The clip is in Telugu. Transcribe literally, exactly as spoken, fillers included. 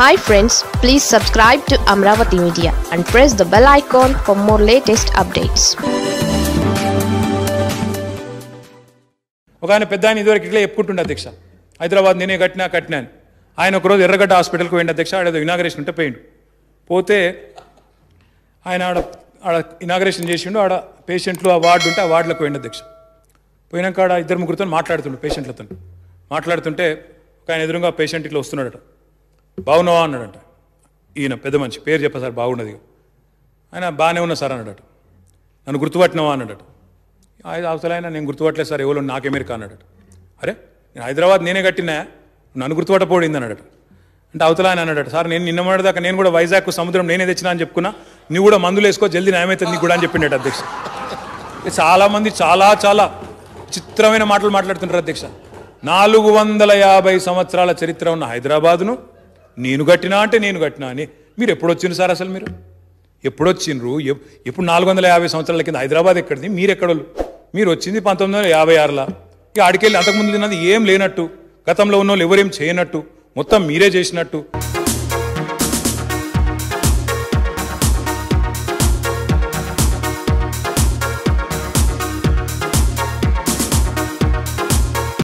Hi friends, please subscribe to Amravati Media and press the bell icon for more latest updates. Okane peddani idore kitla epputunna adhyaksha Hyderabad nene katna katnan ayana okro Erragada hospital ku venda adhyaksha ada inauguration unte poyindu pothe ayana ada inauguration chesindu ada patient lu ward unte ward laku venda adhyaksha poyinaka ada iddaru mugurutonu maatladutund patient latonu maatladutunte okane edurunga patient itla vastunadata బాగున్నావా అన్నాడట. ఈయన పెద్ద మనిషి పేరు చెప్ప సార్ బాగున్నది ఆయన బాగానే ఉన్నా సార్ అన్నాడట. నన్ను గుర్తుపట్టినవా అన్నాడట. అవతల ఆయన నేను గుర్తుపట్టలేదు సార్ ఎవరో నాకెమెరికా అన్నాడట. అరే నేను హైదరాబాద్ నేనే కట్టినా నన్ను గుర్తుపట్టపోయింది అన్నాడట. అంటే అవతల ఆయన అన్నాడట సార్ నేను నిన్న మొన్నటిదాకా నేను కూడా వైజాగ్ సముద్రం నేనే తెచ్చినా అని చెప్పుకున్నా నువ్వు కూడా మందులు వేసుకో జల్దీ న్యాయమైతుంది నీకు కూడా అని చెప్పిండట అధ్యక్ష. చాలామంది చాలా చాలా చిత్రమైన మాటలు మాట్లాడుతుంటారు అధ్యక్ష. నాలుగు వందల యాభై సంవత్సరాల చరిత్ర ఉన్న హైదరాబాదును నేను కట్టినా అంటే నేను కట్టినా అని మీరు ఎప్పుడు వచ్చిండ్రు సార్ అసలు మీరు ఎప్పుడు వచ్చిండ్రు ఎప్పుడు నాలుగు వందల యాభై సంవత్సరాల కింద హైదరాబాద్ ఎక్కడిది మీరు ఎక్కడోళ్ళు మీరు వచ్చింది పంతొమ్మిది వందల యాభై ఆరులా ఇక అడికెళ్ళి అంతకుముందు తిన్నది ఏం లేనట్టు గతంలో ఉన్న వాళ్ళు ఎవరేం చేయనట్టు మొత్తం మీరే చేసినట్టు